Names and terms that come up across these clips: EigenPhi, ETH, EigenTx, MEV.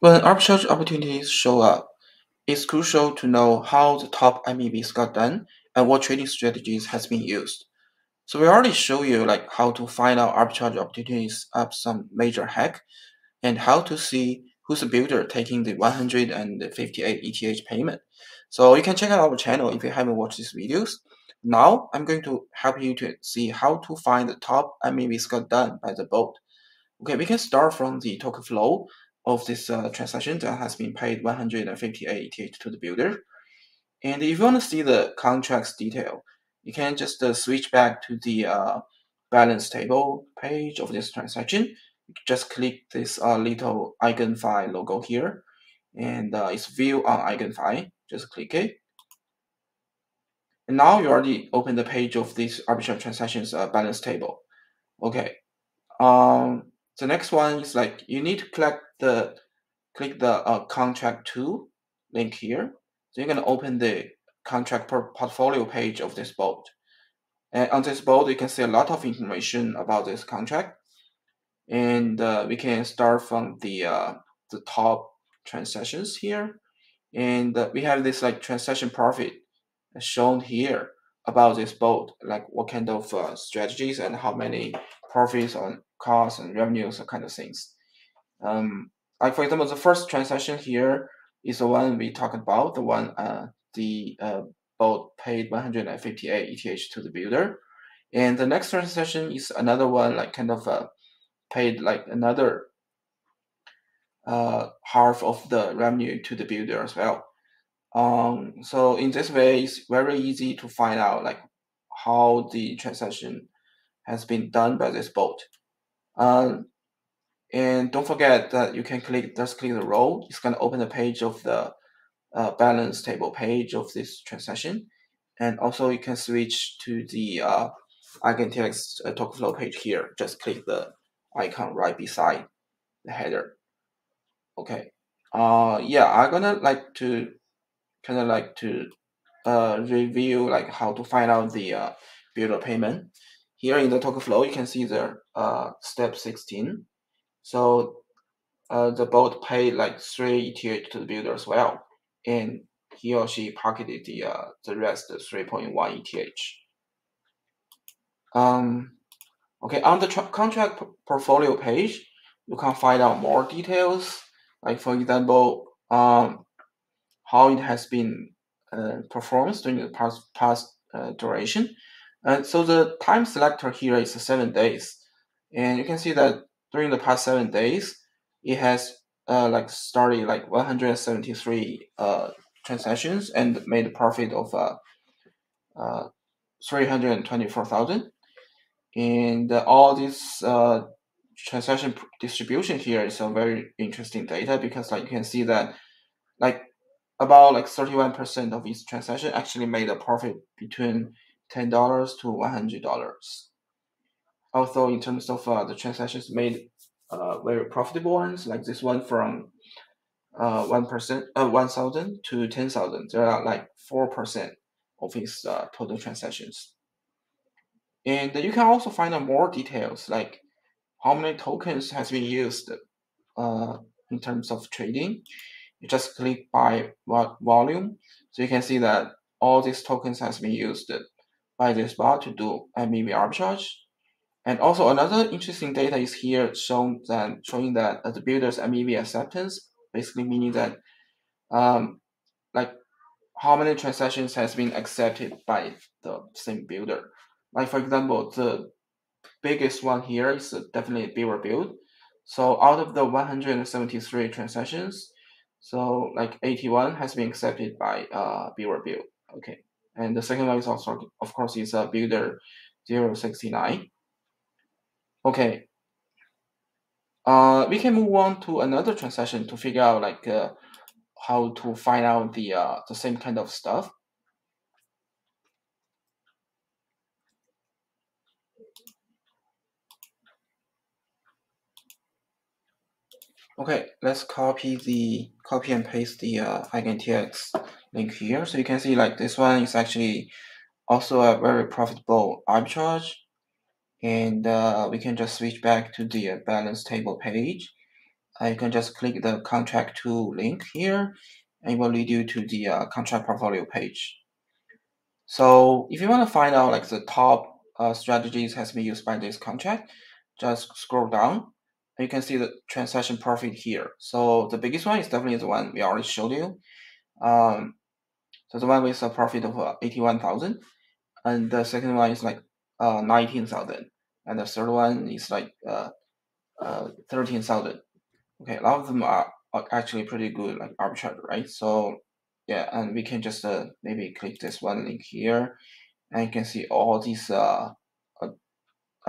When arbitrage opportunities show up, it's crucial to know how the top MEVs got done and what trading strategies has been used. So we already show you like how to find out arbitrage opportunities up some major hack and how to see who's the builder taking the 158 ETH payment. So you can check out our channel if you haven't watched these videos. Now I'm going to help you to see how to find the top MEVs got done by the bot. Okay, we can start from the token flow of this transaction that has been paid 158 ETH to the builder. And if you want to see the contracts detail, you can just switch back to the balance table page of this transaction. Just click this little EigenPhi logo here, and it's view on EigenPhi. Just click it. And now you already open the page of this arbitrage transactions balance table. Okay. The next one is like you need to click the contract 2 link here. So you're gonna open the contract portfolio page of this board. And on this board, you can see a lot of information about this contract. And we can start from the top transactions here. And we have this like transaction profit shown here about this board, like what kind of strategies and how many profits on costs and revenues, kind of things. Like for example, the first transaction here is the one we talked about, the one the bot paid 158 ETH to the builder. And the next transaction is another one, like kind of paid like another half of the revenue to the builder as well. So in this way, it's very easy to find out like how the transaction has been done by this bot. And don't forget that you can just click the row. It's going to open the page of the balance table page of this transaction. And also you can switch to the EigenTx token flow page here. Just click the icon right beside the header. Okay. Yeah, I'm going to like to review like how to find out the builder payment. Here in the token flow, you can see the step 16. So the bot paid like 3 ETH to the builder as well, and he or she pocketed the rest 3.1 ETH. Okay, on the contract portfolio page, you can find out more details, like for example, how it has been performed during the past duration. And so the time selector here is 7 days, and you can see that during the past 7 days, it has like started like 173 transactions and made a profit of 324,000. And all this transaction distribution here is some very interesting data, because like you can see that like about like 31% of each transaction actually made a profit between $10 to $100. Also, in terms of the transactions made, very profitable ones, like this one from 1,000 to 10,000, there are like 4% of its total transactions. And you can also find out more details, like how many tokens has been used in terms of trading. You just click by what volume, so you can see that all these tokens has been used by this bot to do MEV arbitrage. And also another interesting data is here showing that the builder's MEV acceptance, basically meaning that like how many transactions has been accepted by the same builder. Like for example, the biggest one here is definitely Beaver build. So out of the 173 transactions, so like 81 has been accepted by Beaver build. Okay, and the second one is also, of course, is builder 069. Okay, we can move on to another transaction to figure out like how to find out the same kind of stuff. Okay, let's copy and paste the EigenTx link here, so you can see like this one is actually also a very profitable arbitrage. And we can just switch back to the balance table page you can just click the contract to link here, and it will lead you to the contract portfolio page. So if you want to find out like the top strategies has been used by this contract, just scroll down and you can see the transaction profit here. So the biggest one is definitely the one we already showed you. So the one with a profit of 81,000, and the second one is like 19,000, and the third one is like 13,000. Okay, a lot of them are actually pretty good, like arbitrage, right? So yeah, and we can just maybe click this one link here, and you can see all these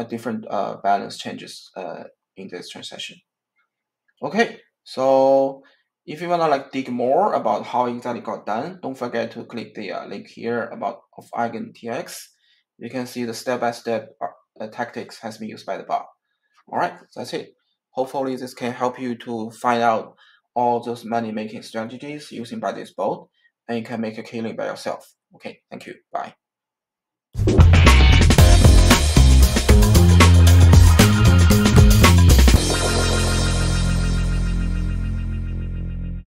different balance changes in this transaction. Okay, so if you wanna like dig more about how exactly got done, don't forget to click the link here of EigenTx. You can see the step-by-step tactics has been used by the bot. All right, that's it. Hopefully this can help you to find out all those money-making strategies using by this bot, and you can make a killing by yourself. Okay, thank you, bye.